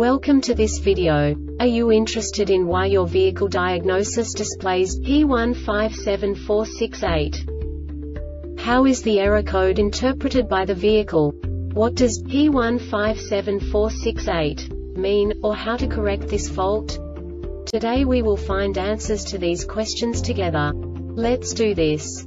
Welcome to this video. Are you interested in why your vehicle diagnosis displays P157468? How is the error code interpreted by the vehicle? What does P157468 mean, or how to correct this fault? Today we will find answers to these questions together. Let's do this.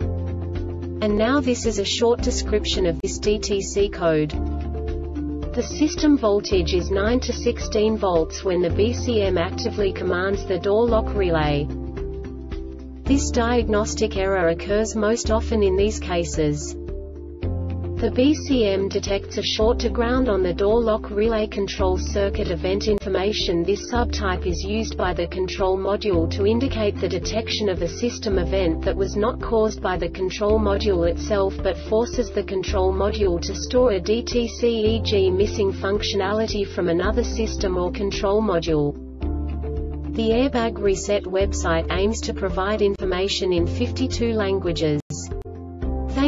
And now this is a short description of this DTC code. The system voltage is 9 to 16 volts when the BCM actively commands the door lock relay. This diagnostic error occurs most often in these cases. The BCM detects a short to ground on the door lock relay control circuit event information. This subtype is used by the control module to indicate the detection of a system event that was not caused by the control module itself but forces the control module to store a DTC, e.g. missing functionality from another system or control module. The Airbag Reset website aims to provide information in 52 languages.